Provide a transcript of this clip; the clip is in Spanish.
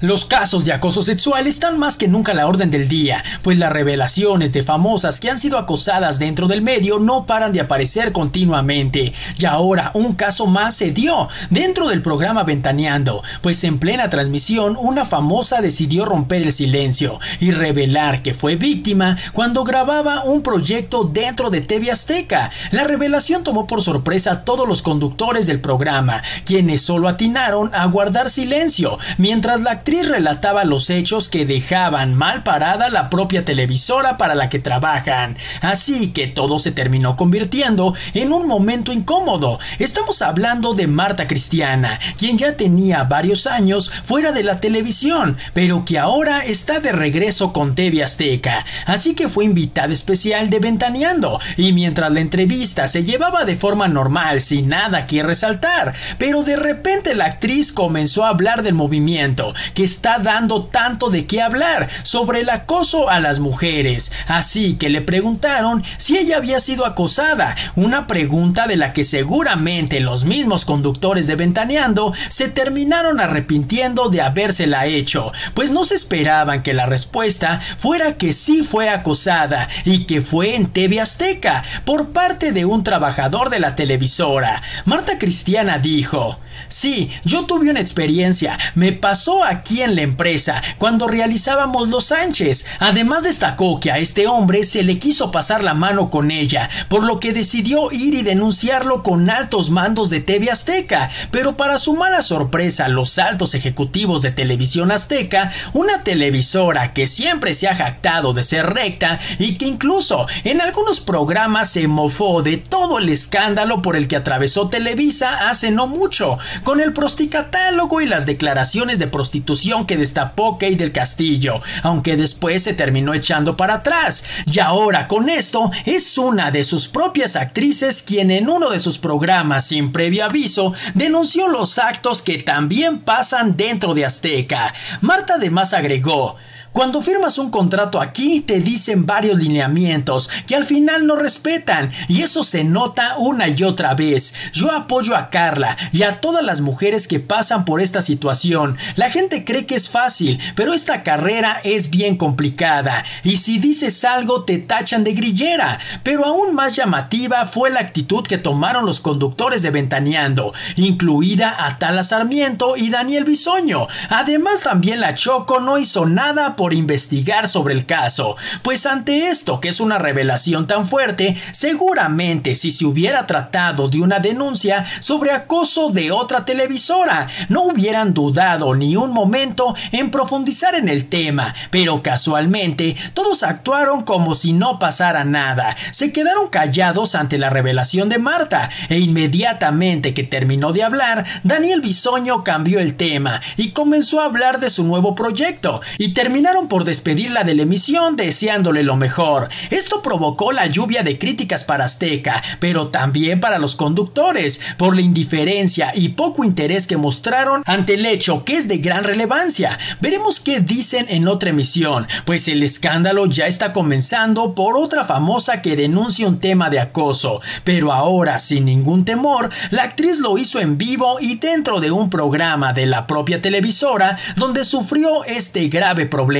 Los casos de acoso sexual están más que nunca a la orden del día, pues las revelaciones de famosas que han sido acosadas dentro del medio no paran de aparecer continuamente. Y ahora un caso más se dio dentro del programa Ventaneando, pues en plena transmisión una famosa decidió romper el silencio y revelar que fue víctima cuando grababa un proyecto dentro de TV Azteca. La revelación tomó por sorpresa a todos los conductores del programa, quienes solo atinaron a guardar silencio, mientras la actriz relataba los hechos que dejaban mal parada la propia televisora para la que trabajan. Así que todo se terminó convirtiendo en un momento incómodo. Estamos hablando de Marta Cristiana, quien ya tenía varios años fuera de la televisión, pero que ahora está de regreso con TV Azteca. Así que fue invitada especial de Ventaneando, y mientras la entrevista se llevaba de forma normal, sin nada que resaltar, pero de repente la actriz comenzó a hablar del movimiento, que está dando tanto de qué hablar sobre el acoso a las mujeres. Así que le preguntaron si ella había sido acosada, una pregunta de la que seguramente los mismos conductores de Ventaneando se terminaron arrepintiendo de habérsela hecho, pues no se esperaban que la respuesta fuera que sí fue acosada y que fue en TV Azteca por parte de un trabajador de la televisora. Marta Cristiana dijo: "Sí, yo tuve una experiencia, me pasó aquí en la empresa cuando realizábamos Los Sánchez". Además destacó que a este hombre se le quiso pasar la mano con ella, por lo que decidió ir y denunciarlo con altos mandos de TV Azteca, pero para su mala sorpresa los altos ejecutivos de Televisión Azteca, una televisora que siempre se ha jactado de ser recta y que incluso en algunos programas se mofó de todo el escándalo por el que atravesó Televisa hace no mucho, con el prosticatálogo y las declaraciones de prostitución que destapó Kate del Castillo, aunque después se terminó echando para atrás. Y ahora con esto es una de sus propias actrices quien en uno de sus programas sin previo aviso denunció los actos que también pasan dentro de Azteca. Marta además agregó: "Cuando firmas un contrato aquí te dicen varios lineamientos que al final no respetan, y eso se nota una y otra vez. Yo apoyo a Carla y a todas las mujeres que pasan por esta situación. La gente cree que es fácil, pero esta carrera es bien complicada, y si dices algo te tachan de grillera". Pero aún más llamativa fue la actitud que tomaron los conductores de Ventaneando, incluida Atala Sarmiento y Daniel Bisoño. Además también la Choco no hizo nada por investigar sobre el caso, pues ante esto, que es una revelación tan fuerte, seguramente si se hubiera tratado de una denuncia sobre acoso de otra televisora, no hubieran dudado ni un momento en profundizar en el tema, pero casualmente todos actuaron como si no pasara nada. Se quedaron callados ante la revelación de Marta, e inmediatamente que terminó de hablar, Daniel Bisoño cambió el tema y comenzó a hablar de su nuevo proyecto, y terminó por despedirla de la emisión deseándole lo mejor. Esto provocó la lluvia de críticas para Azteca, pero también para los conductores, por la indiferencia y poco interés que mostraron ante el hecho, que es de gran relevancia. Veremos qué dicen en otra emisión, pues el escándalo ya está comenzando por otra famosa que denuncia un tema de acoso, pero ahora sin ningún temor. La actriz lo hizo en vivo y dentro de un programa de la propia televisora donde sufrió este grave problema.